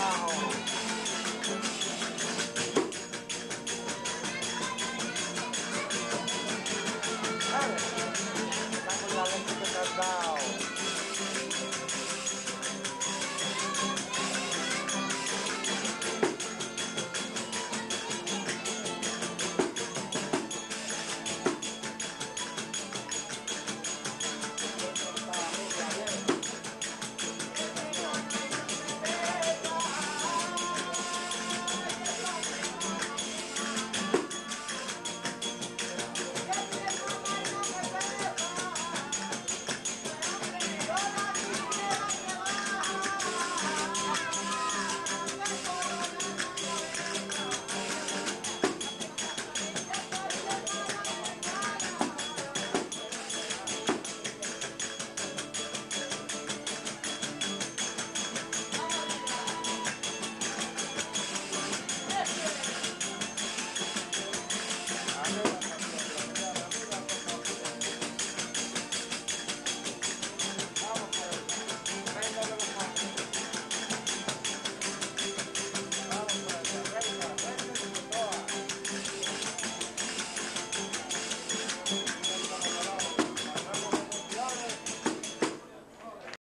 Wow.